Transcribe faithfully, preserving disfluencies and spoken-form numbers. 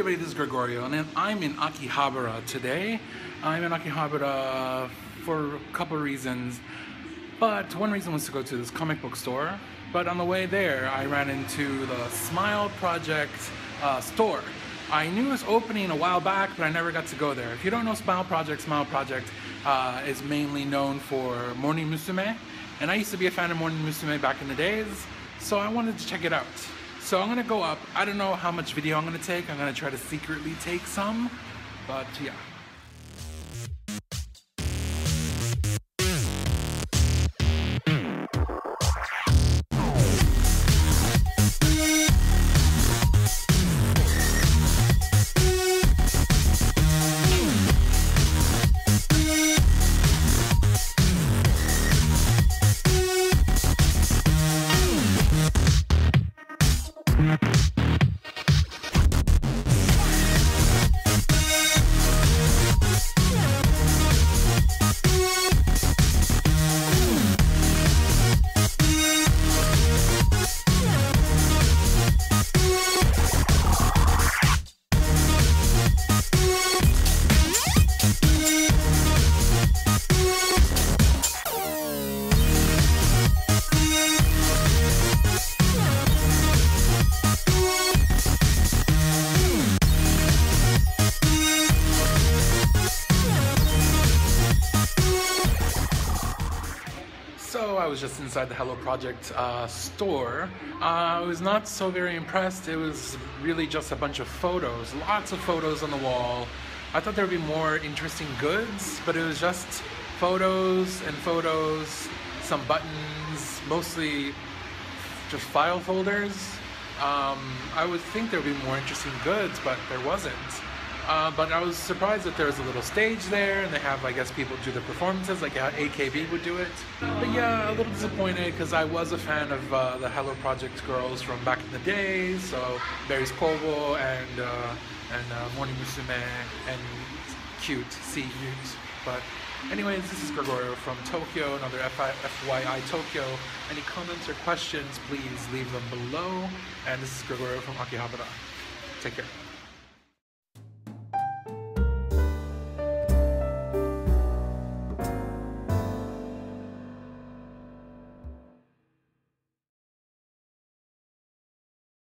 everybody, this is Gregorio, and I'm in Akihabara today. I'm in Akihabara for a couple reasons, but one reason was to go to this comic book store. But on the way there, I ran into the Smile Project uh, store. I knew it was opening a while back, but I never got to go there. If you don't know Smile Project, Smile Project uh, is mainly known for Morning Musume, and I used to be a fan of Morning Musume back in the days, so I wanted to check it out. So I'm gonna go up. I don't know how much video I'm gonna take. I'm gonna try to secretly take some, but yeah. I was just inside the Hello! Project uh, store. Uh, I was not so very impressed. It was really just a bunch of photos, lots of photos on the wall. I thought there would be more interesting goods, but it was just photos and photos, some buttons, mostly just file folders. Um, I would think there would be more interesting goods, but there wasn't. Uh, but I was surprised that there was a little stage there, and they have, I guess, people do the performances, like how A K B would do it. But yeah, a little disappointed, because I was a fan of uh, the Hello! Project girls from back in the day, so Berryz Kobo and, uh, and uh, Morning Musume and C-cute, C-cute. But anyways, this is Gregorio from Tokyo, another F Y I Tokyo. Any comments or questions, please leave them below. And this is Gregorio from Akihabara. Take care.